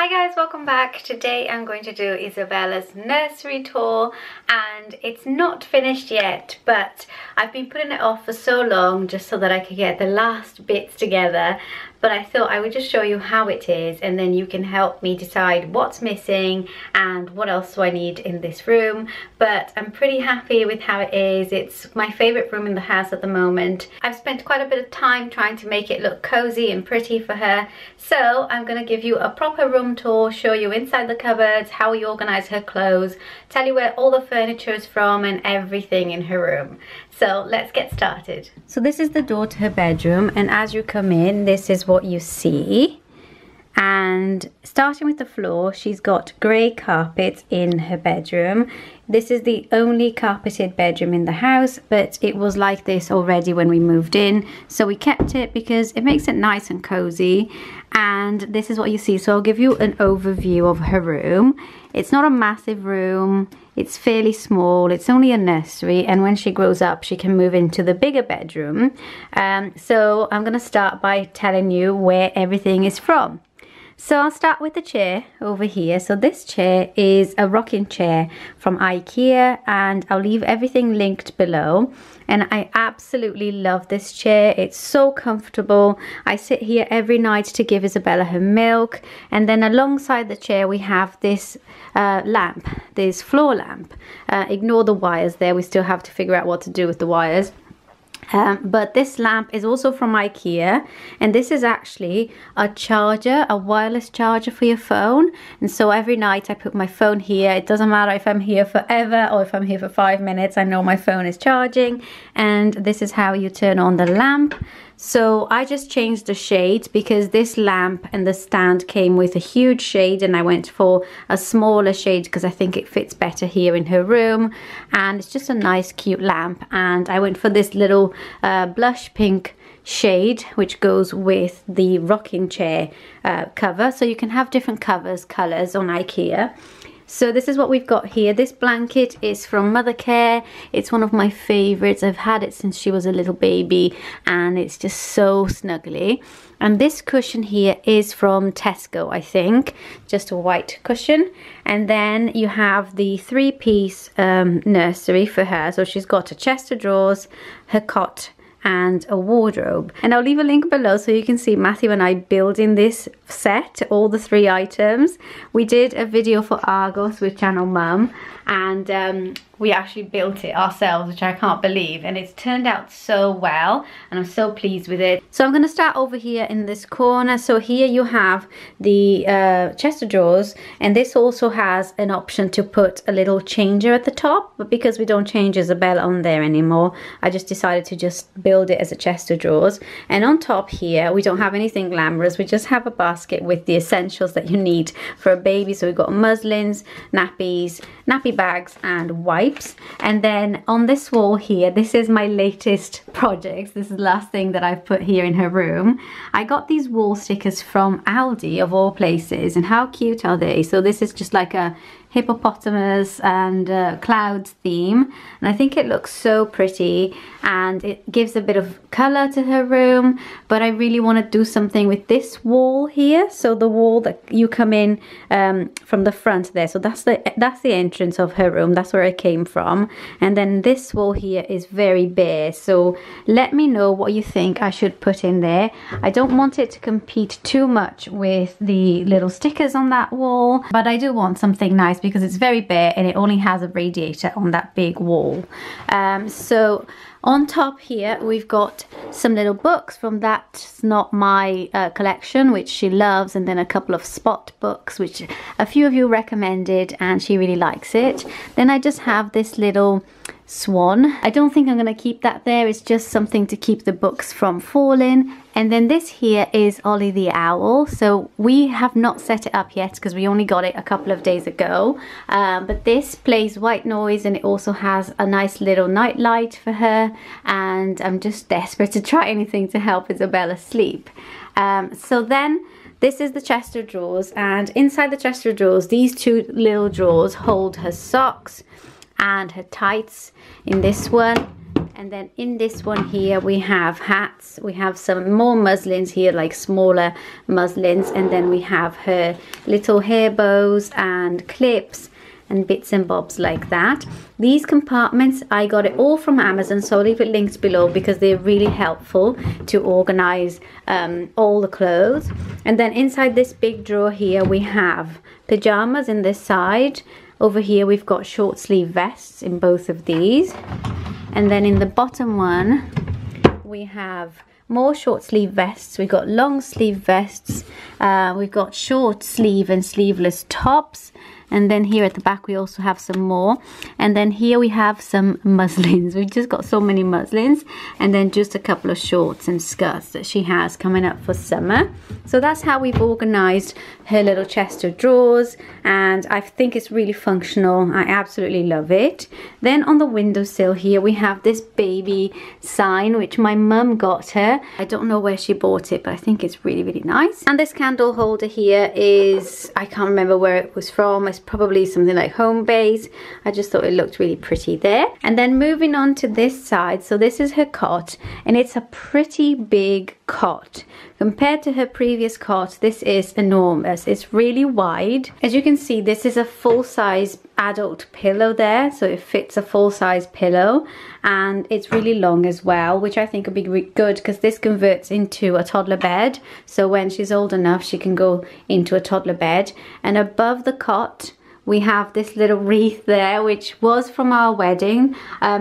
Hi guys, welcome back. Today I'm going to do Isabella's nursery tour, and it's not finished yet, but I've been putting it off for so long just so that I could get the last bits together. But I thought I would just show you how it is, and then you can help me decide what's missing and what else do I need in this room. But I'm pretty happy with how it is. It's my favourite room in the house at the moment. I've spent quite a bit of time trying to make it look cozy and pretty for her, so I'm going to give you a proper room tour, show you inside the cupboards, how we organise her clothes, tell you where all the furniture is from and everything in her room. So let's get started. So this is the door to her bedroom, and as you come in, this is what you see. And starting with the floor, she's got grey carpet in her bedroom. This is the only carpeted bedroom in the house, but it was like this already when we moved in, so we kept it because it makes it nice and cozy. And this is what you see. So I'll give you an overview of her room. It's not a massive room, it's fairly small, it's only a nursery, and when she grows up she can move into the bigger bedroom. So I'm gonna start by telling you where everything is from. So I'll start with the chair over here. So this chair is a rocking chair from IKEA, and I'll leave everything linked below. And I absolutely love this chair. It's so comfortable. I sit here every night to give Isabella her milk. And then alongside the chair we have this lamp, this floor lamp. Ignore the wires there. We still have to figure out what to do with the wires. But this lamp is also from IKEA, and this is actually a charger, a wireless charger for your phone. And so every night I put my phone here. It doesn't matter if I'm here forever or if I'm here for 5 minutes, I know my phone is charging. And this is how you turn on the lamp. So I just changed the shade because this lamp and the stand came with a huge shade, and I went for a smaller shade because I think it fits better here in her room. And it's just a nice cute lamp, and I went for this little blush pink shade which goes with the rocking chair cover. So you can have different colours on IKEA. So this is what we've got here. This blanket is from Mothercare. It's one of my favourites. I've had it since she was a little baby, and it's just so snuggly. And this cushion here is from Tesco, I think. Just a white cushion. And then you have the three-piece nursery for her. So she's got a chest of drawers, her cot, and a wardrobe. And I'll leave a link below so you can see Matthew and I building this set, all the three items. We did a video for Argos with Channel Mum, and we actually built it ourselves, which I can't believe, and it's turned out so well, and I'm so pleased with it. So I'm going to start over here in this corner. So here you have the chest of drawers, and this also has an option to put a little changer at the top, but because we don't change Isabella on there anymore, I just decided to just build it as a chest of drawers. And on top here we don't have anything glamorous, we just have a basket with the essentials that you need for a baby. So we've got muslins, nappies, nappy bags and wipes. And then on this wall here, this is my latest projects. This is the last thing that I've put here in her room. I got these wall stickers from Aldi of all places, and how cute are they? So this is just like a hippopotamus and clouds theme, and I think it looks so pretty, and it gives a bit of colour to her room. But I really want to do something with this wall here, so the wall that you come in from the front there, so that's the entrance of her room, that's where it came from. And then this wall here is very bare, so let me know what you think I should put in there. I don't want it to compete too much with the little stickers on that wall, but I do want something nice because it's very bare and it only has a radiator on that big wall. So on top here we've got some little books from That's Not My collection, which she loves, and then a couple of spot books which a few of you recommended and she really likes it. Then I just have this little swan. I don't think I'm going to keep that there, it's just something to keep the books from falling. And then this here is Ollie the Owl. So we have not set it up yet because we only got it a couple of days ago, but this plays white noise, and it also has a nice little night light for her, and I'm just desperate to try anything to help Isabella sleep. So then this is the chest of drawers, and inside the chest of drawers these two little drawers hold her socks and her tights in this one, And then in this one here we have hats, we have some more muslins here, like smaller muslins, and then we have her little hair bows and clips and bits and bobs like that. These compartments, I got it all from Amazon, so I'll leave it linked below because they're really helpful to organize all the clothes. And then inside this big drawer here we have pajamas in this side. Over here we've got short sleeve vests in both of these. And then in the bottom one we have more short sleeve vests, we've got long sleeve vests, we've got short sleeve and sleeveless tops. And then here at the back we also have some more. And then here we have some muslins. We've just got so many muslins. And then just a couple of shorts and skirts that she has coming up for summer. So that's how we've organized her little chest of drawers. And I think it's really functional. I absolutely love it. Then on the windowsill here we have this baby sign, which my mum got her. I don't know where she bought it, but I think it's really, really nice. And this candle holder here is, I can't remember where it was from. It's probably something like Homebase. I just thought it looked really pretty there. And then moving on to this side, so this is her cot, and it's a pretty big cot. Compared to her previous cot, this is enormous. It's really wide. As you can see, this is a full-size adult pillow there, so it fits a full-size pillow, and it's really long as well, which I think would be good because this converts into a toddler bed. So when she's old enough, she can go into a toddler bed. And above the cot we have this little wreath there, which was from our wedding.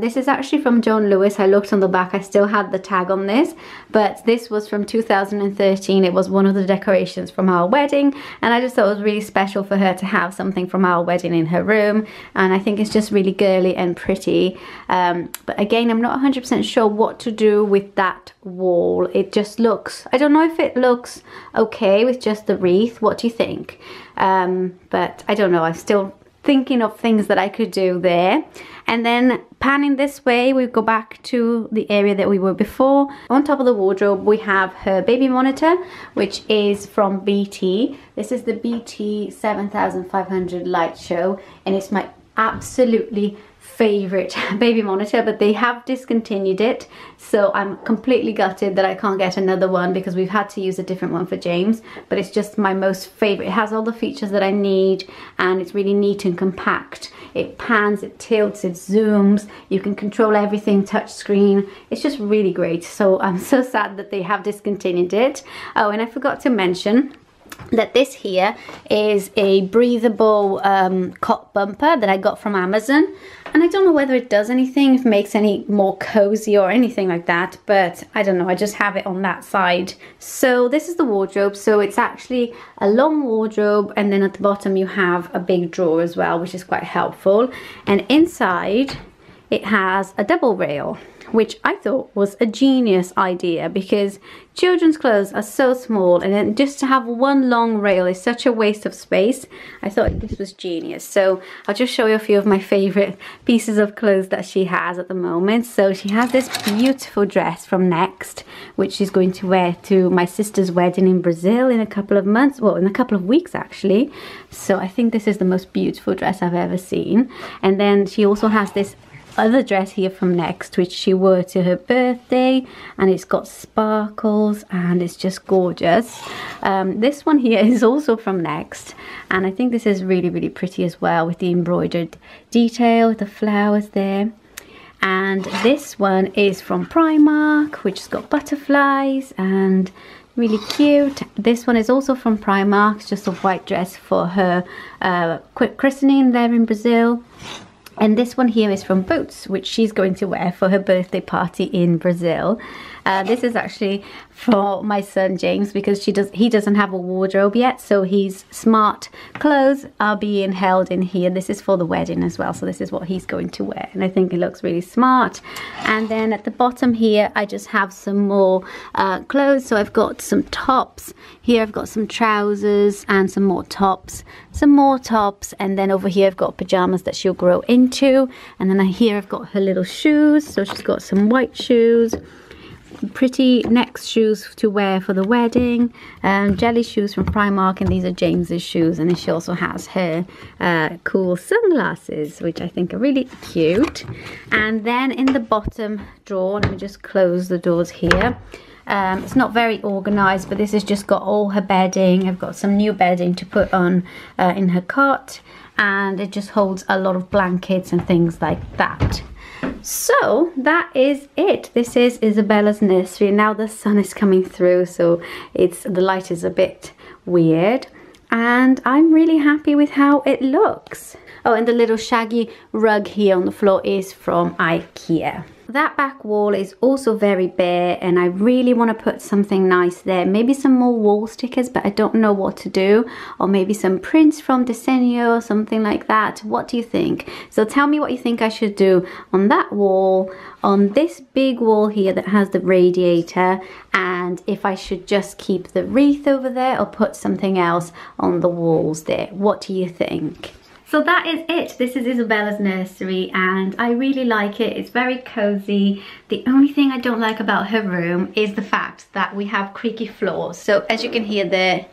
This is actually from John Lewis. I looked on the back, I still had the tag on this, but this was from 2013. It was one of the decorations from our wedding, and I just thought it was really special for her to have something from our wedding in her room, and I think it's just really girly and pretty. But again, I'm not 100% sure what to do with that wall. It just looks, I don't know if it looks okay with just the wreath. What do you think? But I don't know, I'm still thinking of things that I could do there. And then panning this way, we go back to the area that we were before. On top of the wardrobe we have her baby monitor, which is from BT. This is the BT 7500 light show, and it's my absolutely favorite baby monitor, but they have discontinued it, so I'm completely gutted that I can't get another one because we've had to use a different one for James. But it's just my most favorite. It has all the features that I need, and it's really neat and compact. It pans, it tilts, it zooms, you can control everything touch screen. It's just really great, so I'm so sad that they have discontinued it. Oh, and I forgot to mention that this here is a breathable cot bumper that I got from Amazon, and I don't know whether it does anything, if it makes any more cozy or anything like that, but I don't know, I just have it on that side. So this is the wardrobe, so it's actually a long wardrobe, and then at the bottom you have a big drawer as well, which is quite helpful. And inside it has a double rail, which I thought was a genius idea because children's clothes are so small, and then just to have one long rail is such a waste of space. I thought this was genius. So I'll just show you a few of my favorite pieces of clothes that she has at the moment. So she has this beautiful dress from Next, which she's going to wear to my sister's wedding in Brazil in a couple of months, well, in a couple of weeks actually. So I think this is the most beautiful dress I've ever seen. And then she also has this other dress here from Next, which she wore to her birthday, and it's got sparkles and it's just gorgeous. This one here is also from Next, and I think this is really, really pretty as well, with the embroidered detail with the flowers there. And this one is from Primark, which has got butterflies and really cute. This one is also from Primark. It's just a white dress for her christening there in Brazil. And this one here is from Boots, which she's going to wear for her birthday party in Brazil. This is actually for my son James, because he doesn't have a wardrobe yet, so his smart clothes are being held in here. This is for the wedding as well, so this is what he's going to wear, and I think it looks really smart. And then at the bottom here I just have some more clothes. So I've got some tops here, I've got some trousers and some more tops, and then over here I've got pajamas that she'll grow into, and then here I've got her little shoes, so she's got some white shoes. pretty Next shoes to wear for the wedding, jelly shoes from Primark, and these are James's shoes. And then she also has her cool sunglasses, which I think are really cute. And then in the bottom drawer, let me just close the doors here. It's not very organised, but this has just got all her bedding. I've got some new bedding to put on in her cot, and it just holds a lot of blankets and things like that. So that is it. This is Isabella's nursery. Now the sun is coming through, so the light is a bit weird, and I'm really happy with how it looks. Oh, and the little shaggy rug here on the floor is from IKEA. That back wall is also very bare, and I really want to put something nice there. Maybe some more wall stickers, but I don't know what to do. Or maybe some prints from Desenio or something like that. What do you think? So tell me what you think I should do on that wall, on this big wall here that has the radiator, and if I should just keep the wreath over there or put something else on the walls there. What do you think? So that is it. This is Isabella's nursery, and I really like it. It's very cozy. The only thing I don't like about her room is the fact that we have creaky floors. So as you can hear, they're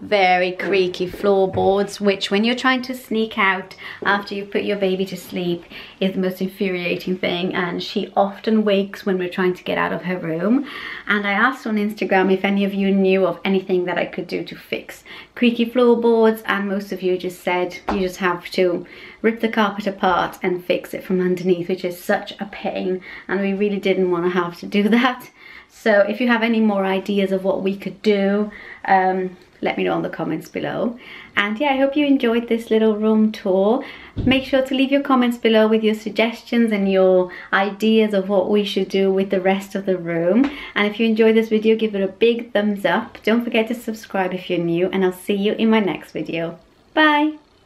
very creaky floorboards, which when you're trying to sneak out after you put your baby to sleep is the most infuriating thing. And she often wakes when we're trying to get out of her room. And I asked on Instagram if any of you knew of anything that I could do to fix creaky floorboards, and most of you just said you just have to rip the carpet apart and fix it from underneath, which is such a pain, and we really didn't want to have to do that. So if you have any more ideas of what we could do, let me know in the comments below. And yeah, I hope you enjoyed this little room tour. Make sure to leave your comments below with your suggestions and your ideas of what we should do with the rest of the room. And if you enjoyed this video, give it a big thumbs up. Don't forget to subscribe if you're new, and I'll see you in my next video. Bye!